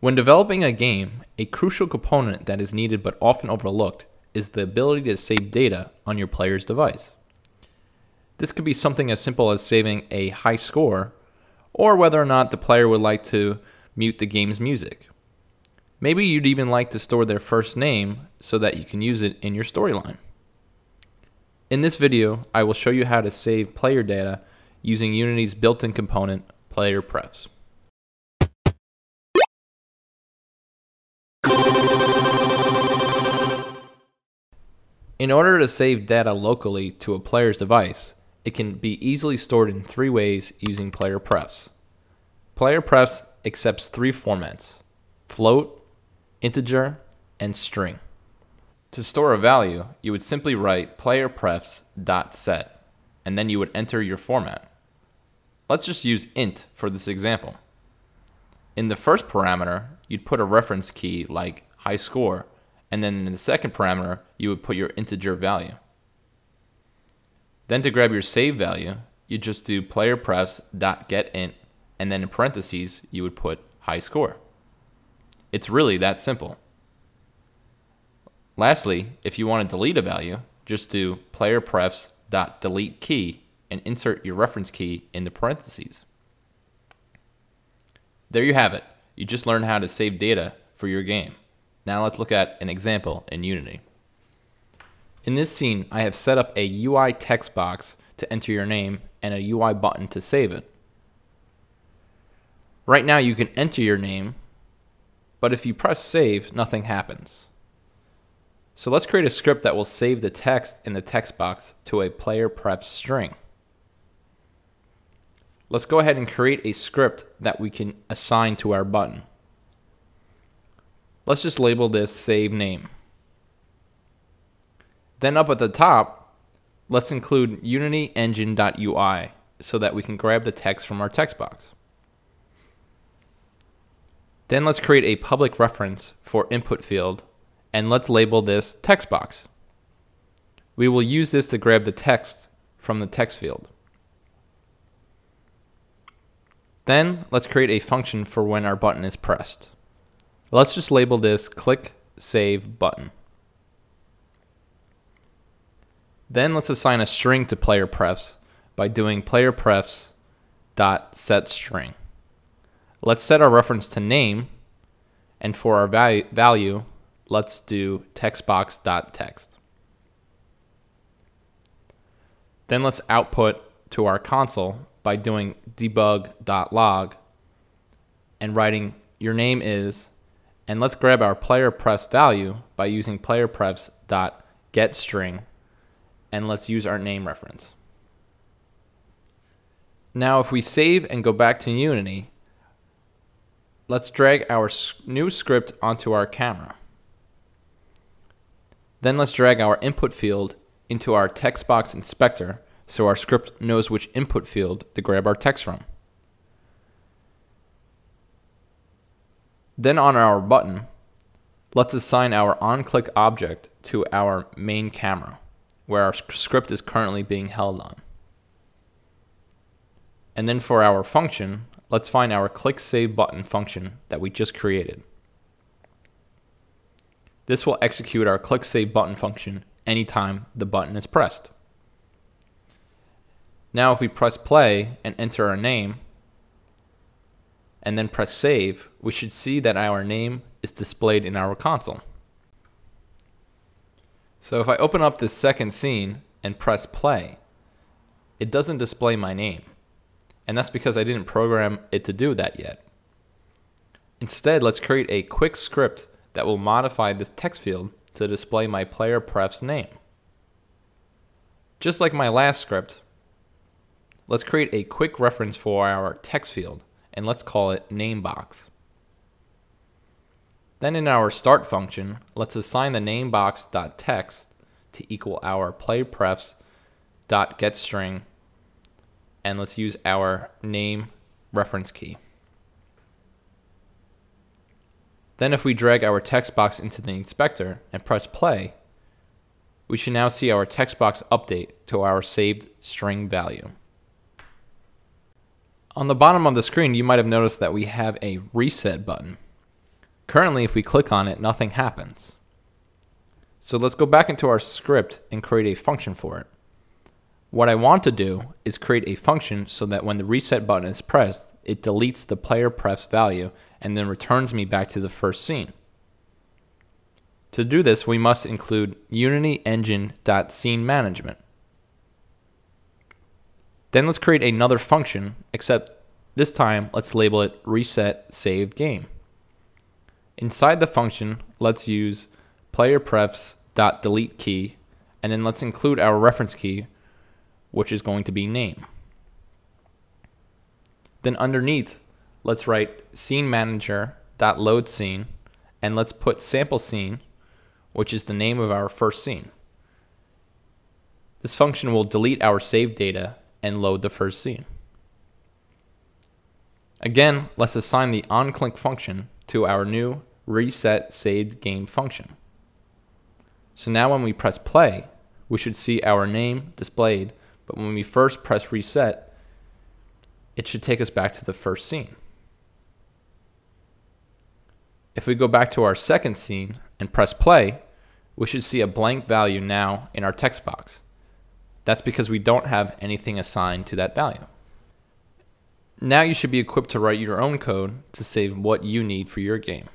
When developing a game, a crucial component that is needed but often overlooked is the ability to save data on your player's device. This could be something as simple as saving a high score, or whether or not the player would like to mute the game's music. Maybe you'd even like to store their first name so that you can use it in your storyline. In this video, I will show you how to save player data using Unity's built-in component, PlayerPrefs. In order to save data locally to a player's device, it can be easily stored in three ways using PlayerPrefs. PlayerPrefs accepts three formats: float, integer, and string. To store a value, you would simply write playerprefs.set, and then you would enter your format. Let's just use int for this example. In the first parameter, you'd put a reference key like high score, and then in the second parameter, you would put your integer value. Then to grab your save value, you just do playerprefs.getInt, and then in parentheses, you would put high score. It's really that simple. Lastly, if you want to delete a value, just do playerprefs.deleteKey and insert your reference key in the parentheses. There you have it. You just learned how to save data for your game. Now let's look at an example in Unity. In this scene, I have set up a UI text box to enter your name and a UI button to save it. Right now you can enter your name, but if you press save, nothing happens. So let's create a script that will save the text in the text box to a PlayerPrefs string. Let's go ahead and create a script that we can assign to our button. Let's just label this save name. Then up at the top, let's include UnityEngine.UI so that we can grab the text from our text box. Then let's create a public reference for input field, and let's label this text box. We will use this to grab the text from the text field. Then let's create a function for when our button is pressed. Let's just label this click save button. Then let's assign a string to PlayerPrefs by doing playerprefs.setString. Let's set our reference to name, and for our value, let's do textbox.text. Then let's output to our console by doing Debug.Log and writing your name is, and let's grab our PlayerPrefs value by using PlayerPrefs.getString, and let's use our name reference. Now if we save and go back to Unity, let's drag our new script onto our camera. Then let's drag our input field into our text box inspector so our script knows which input field to grab our text from. Then on our button, let's assign our onClick object to our main camera, where our script is currently being held on. And then for our function, let's find our click save button function that we just created. This will execute our click save button function anytime the button is pressed. Now if we press play and enter our name, and then press save, we should see that our name is displayed in our console. So if I open up this second scene and press play, it doesn't display my name. And that's because I didn't program it to do that yet. Instead, let's create a quick script that will modify this text field to display my PlayerPrefs name. Just like my last script, let's create a quick reference for our text field, and let's call it name box. Then in our start function, let's assign the name box.text to equal our playerprefs.getString, and let's use our name reference key. Then if we drag our text box into the inspector and press play, we should now see our text box update to our saved string value. On the bottom of the screen, you might have noticed that we have a reset button. Currently, if we click on it, nothing happens. So let's go back into our script and create a function for it. What I want to do is create a function so that when the reset button is pressed, it deletes the player prefs value and then returns me back to the first scene. To do this, we must include UnityEngine.SceneManagement. Then let's create another function, except this time let's label it reset save game. Inside the function, let's use PlayerPrefs.deleteKey, and then let's include our reference key, which is going to be name. Then underneath, let's write SceneManager.loadScene, and let's put sample scene, which is the name of our first scene. This function will delete our save data and load the first scene. Again, let's assign the onClick function to our new reset saved game function. So now when we press play, we should see our name displayed, but when we first press reset, it should take us back to the first scene. If we go back to our second scene and press play, we should see a blank value now in our text box. That's because we don't have anything assigned to that value. Now you should be equipped to write your own code to save what you need for your game.